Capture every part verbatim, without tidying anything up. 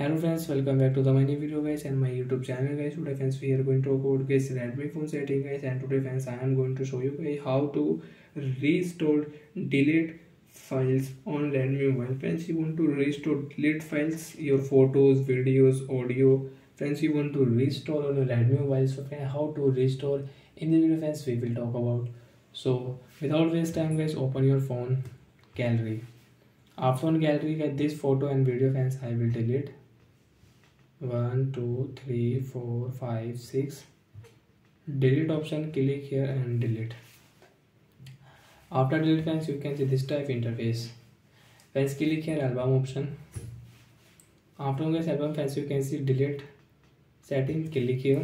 Hello friends, welcome back to the my new video guys and my YouTube channel guys. Today friends we are going to talk about guys Redmi phone setting guys, and today friends I am going to show you guys how to restore delete files on Redmi mobile. Friends, you want to restore delete files, your photos, videos, audio. Friends, you want to restore on your Redmi mobile. So friends, how to restore in the video friends we will talk about. So without waste time guys, open your phone gallery. Our phone gallery guys, this photo and video friends I will delete. one two three four five six. Delete option, click here and delete. After delete friends, you can see this type interface. Friends, click here album option. After guys album friends, you can see delete setting, click here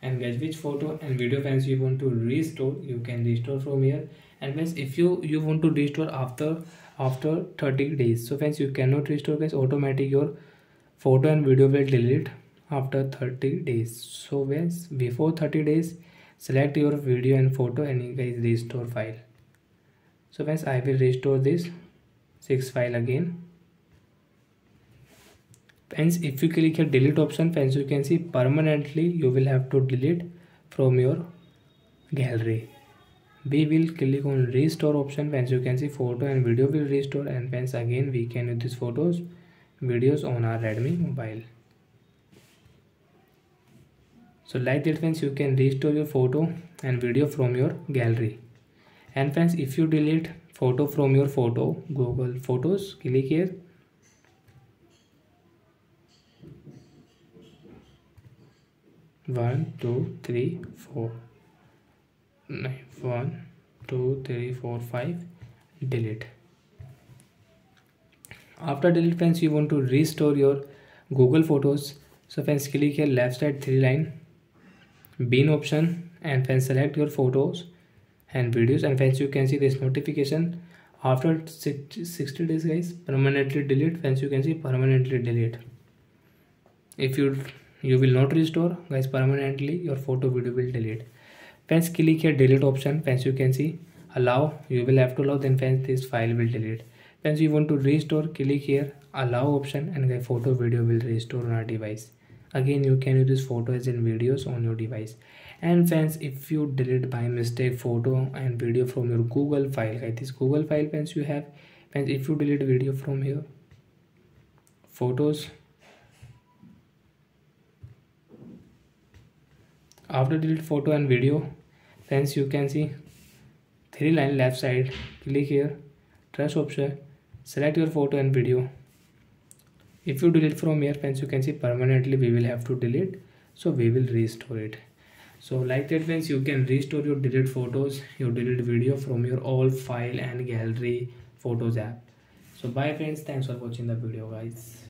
and guys which photo and video friends you want to restore, you can restore from here. And friends, if you you want to restore after after thirty days, so friends you cannot restore guys, automatic your photo and video will delete after thirty days. So guys, before thirty days select your video and photo and you guys restore file. So guys, I will restore this six file again. Friends, if you click here delete option, friends you can see permanently you will have to delete from your gallery. We will click on restore option. Friends, you can see photo and video will restore, and friends again we can use these photos videos on our Redmi mobile. So like that friends, you can restore your photo and video from your gallery. And friends, if you delete photo from your photo Google Photos, click here. one two three four. one two three four five. Delete. After delete friends, you want to restore your Google Photos. So friends, click here left side three line bin option and friends select your photos and videos, and friends you can see this notification after sixty days guys permanently delete. Friends, you can see permanently delete. If you you will not restore guys permanently, your photo video will delete. Friends, click here delete option. Friends, you can see allow, you will have to allow, then friends this file will delete. Friends, you want to restore, click here allow option and the photo video will restore on our device. Again you can use this photos and videos on your device. And friends, if you delete by mistake photo and video from your Google file, right, this Google file friends you have, friends if you delete video from here photos, after delete photo and video friends you can see three line left side, click here trash option, select your photo and video. If you delete from here friends, you can see permanently we will have to delete, so we will restore it. So like that friends, you can restore your delete photos, your delete video from your all file and gallery Photos app. So bye friends, thanks for watching the video guys.